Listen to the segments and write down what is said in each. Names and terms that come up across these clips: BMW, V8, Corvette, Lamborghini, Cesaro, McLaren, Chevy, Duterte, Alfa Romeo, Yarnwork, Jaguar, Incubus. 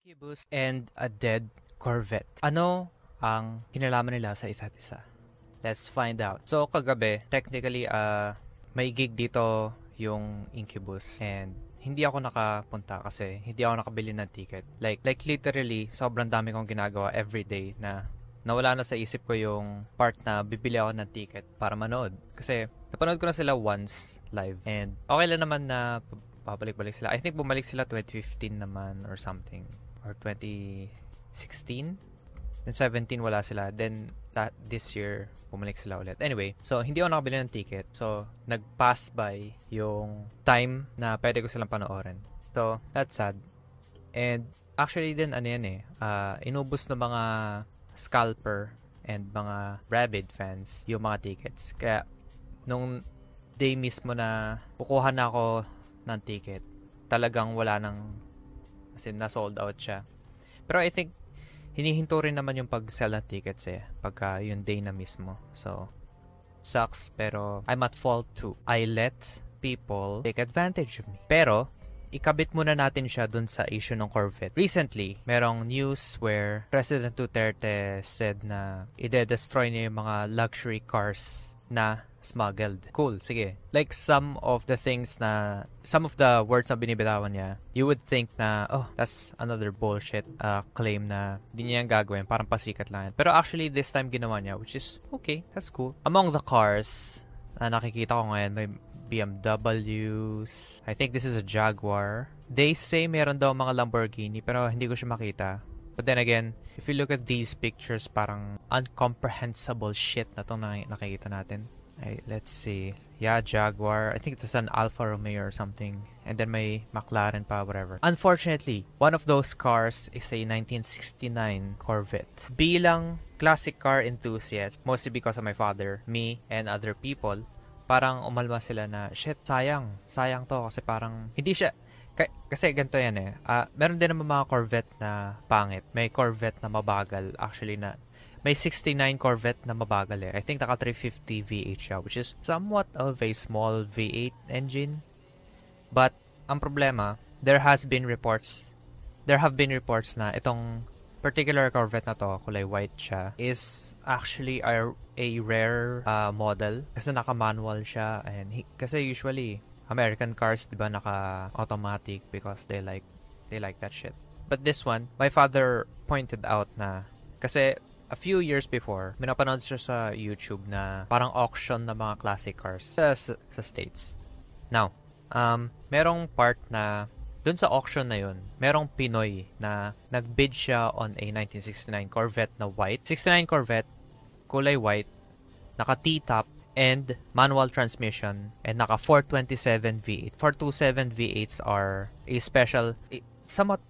Incubus and a dead Corvette. Ano ang kinalaman nila sa isa't isa? Let's find out. So kagabi, technically may gig dito yung Incubus and hindi ako nakapunta kasi hindi ako nakabili ng ticket. Like literally, sobrang dami kong ginagawa everyday na nawala na sa isip ko yung part na bibili ako ng ticket para manood. Kasi napanood ko na sila once live and okay lang naman na pabalik-balik sila. I think bumalik sila 2015 naman or something. Or 2016. Then 17 wala sila. Then this year bumalik sila ulit. Anyway, so hindi ako nakabili ng ticket. So nag-pass by yung time na pwede ko silang panoorin. So that's sad. And actually din ano yan eh. Inubos ng mga scalper and mga rabid fans yung mga tickets. Kaya nung day mismo na kukuha na ako ng ticket, talagang wala nang, kasi na-sold out siya. Pero I think hinihinto rin naman yung pag-sell ng tickets eh, pagka yung day na mismo. So sucks, pero I'm at fault too. I let people take advantage of me. Pero ikabit muna natin siya dun sa issue ng Corvette. Recently, merong news where President Duterte said na ide-destroy niya yung mga luxury cars na smuggled. Cool, sige. Like some of the words na binibitawan niya, you would think na, oh, that's another bullshit claim na hindi niya yung gagawin, parang pasikat lang yan. Pero actually, this time ginawa niya, which is, okay, that's cool. Among the cars na nakikita ko ngayon, may BMWs. I think this is a Jaguar. They say meron daw mga Lamborghini pero hindi ko siya makita. But then again, if you look at these pictures, parang uncomprehensible shit na itong nakikita natin. Right, let's see. Yeah, Jaguar. I think it's an Alfa Romeo or something. And then may McLaren pa, whatever. Unfortunately, one of those cars is a 1969 Corvette. Bilang classic car enthusiast, mostly because of my father, me, and other people, parang umalma sila na, shit, sayang. Sayang to kasi parang, hindi siya, kasi ganito yan eh. Meron din naman mga Corvette na pangit. May Corvette na mabagal. Actually na, may 69 Corvette na mabagal eh. I think naka 350 V8 siya, which is somewhat of a small V8 engine. But, ang problema, there have been reports na itong particular Corvette na to, kulay white siya, is actually a rare model kasi naka-manual siya and kasi usually American cars 'di ba naka-automatic because they like that shit. But this one, my father pointed out na kasi a few years before, minapanood siya sa YouTube na parang auction ng mga classic cars sa States. Now, merong part na doon sa auction na yun, merong Pinoy na nagbid siya on a 1969 Corvette na white. 69 Corvette, kulay white, naka T-top and manual transmission and naka 427 V8. 427 V8s are a special, somewhat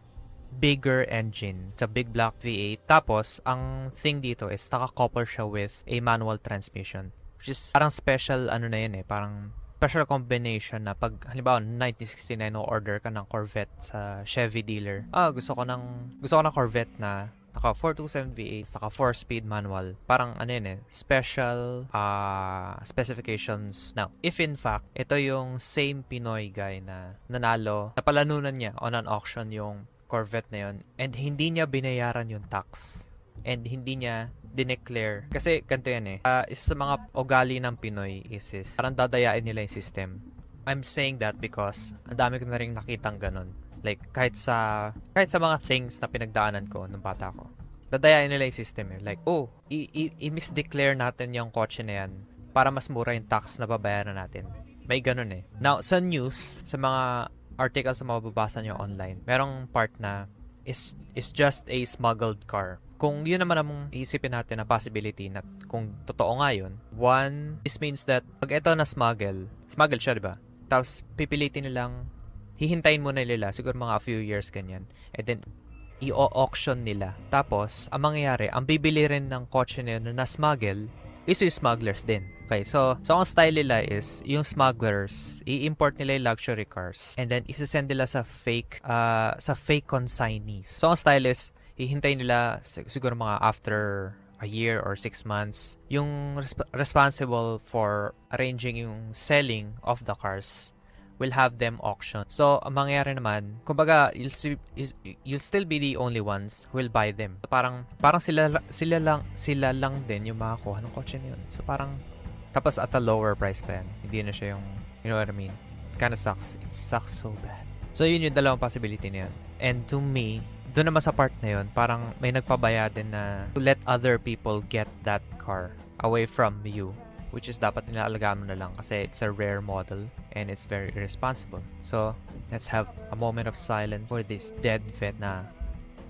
bigger engine. It's a big block V8. Tapos, ang thing dito is naka-couple siya with a manual transmission. Which is parang special, ano na yun eh, parang special combination na pag halimbawa 1969 no order ka ng Corvette sa Chevy dealer. Gusto ko ng Corvette na naka 427 V8, naka 4-speed manual. Parang ano yun eh, special specifications. Now, if in fact, ito yung same Pinoy guy na nanalo, napalanunan niya on an auction yung Corvette na yun and hindi niya binayaran yung tax. And hindi niya dineclare. Kasi ganito yan eh. Isa sa mga ugali ng Pinoy is parang dadayain nila yung system. I'm saying that because ang dami ko na rin nakitang ganun. Like kahit sa mga things na pinagdaanan ko nung bata ko. Dadayain nila yung system eh. Like, oh, i-misdeclare natin yung kotse na yan para mas mura yung tax na babayaran natin. May ganun eh. Now, sa news, sa mga articles na mababasa nyo online, merong part na is just a smuggled car. Kung yun naman namang isipin natin na possibility na kung totoo nga yun, one, this means that pag ito na smuggle siya, diba? Tapos pipilitin nilang, hihintayin muna nila, siguro mga a few years ganyan. And then, i-auction nila. Tapos, ang mangyayari, ang bibili rin ng kotse na yun na smuggle, is yung smugglers din. Okay, so ang style nila is, yung smugglers, i-import nila yung luxury cars. And then, isasend nila sa fake consignees. So, ang style is, hihintayin nila siguro mga after a year or 6 months yung responsible for arranging yung selling of the cars will have them auction. So, ang mangyayari naman, kumbaga, you'll still be the only ones who will buy them. So, parang sila lang din yung makakuha ng kotse na yun. So, parang, tapos at a lower price pa yan. Hindi na siya yung, you know what I mean? Kinda sucks. It sucks so bad. So, yun yung dalawang possibility na yun. And to me, doon naman sa part na yun, parang may nagpabaya din na to let other people get that car away from you. Which is dapat nilaalagaan mo na lang kasi it's a rare model and it's very irresponsible. So, let's have a moment of silence for this dead vet na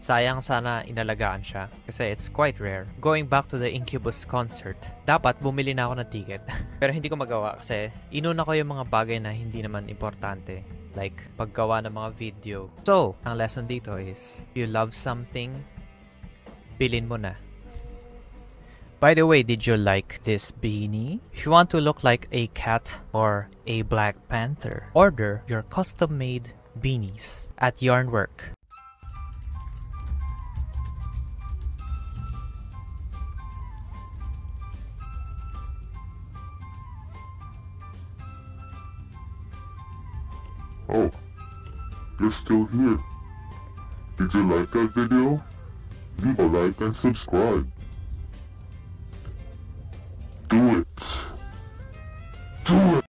sayang sana inalagaan siya kasi it's quite rare. Going back to the Incubus concert, dapat bumili na ako ng ticket. Pero hindi ko magawa kasi inuna ko yung mga bagay na hindi naman importante. Like, paggawa ng mga video. So, ang lesson dito is, if you love something, bilhin mo na. By the way, did you like this beanie? If you want to look like a cat or a Black Panther, order your custom-made beanies at Yarnwork. Oh, you're still here. Did you like that video? Leave a like and subscribe.